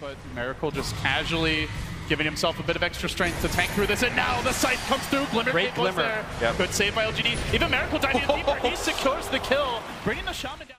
But Miracle just casually giving himself a bit of extra strength to tank through this, and now the sight comes through. Glimmer, great Glimmer. There. Yep. Good save by LGD. Even Miracle diving in deeper, he secures the kill, bringing the Shaman down.